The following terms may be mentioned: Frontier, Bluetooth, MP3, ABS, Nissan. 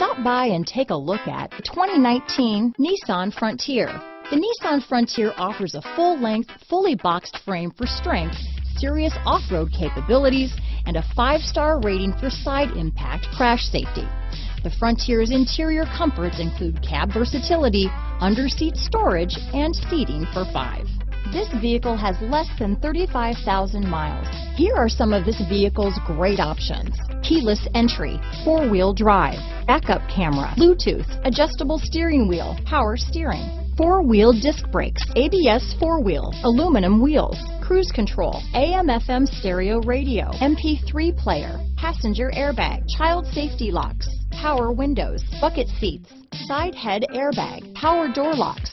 Stop by and take a look at the 2019 Nissan Frontier. The Nissan Frontier offers a full-length, fully boxed frame for strength, serious off-road capabilities, and a 5-star rating for side impact crash safety. The Frontier's interior comforts include cab versatility, under-seat storage, and seating for 5. This vehicle has less than 35,000 miles. Here are some of this vehicle's great options: keyless entry, four-wheel drive, backup camera, Bluetooth, adjustable steering wheel, power steering, four-wheel disc brakes, ABS four-wheel, aluminum wheels, cruise control, AM/FM stereo radio, MP3 player, passenger airbag, child safety locks, power windows, bucket seats, side head airbag, power door locks,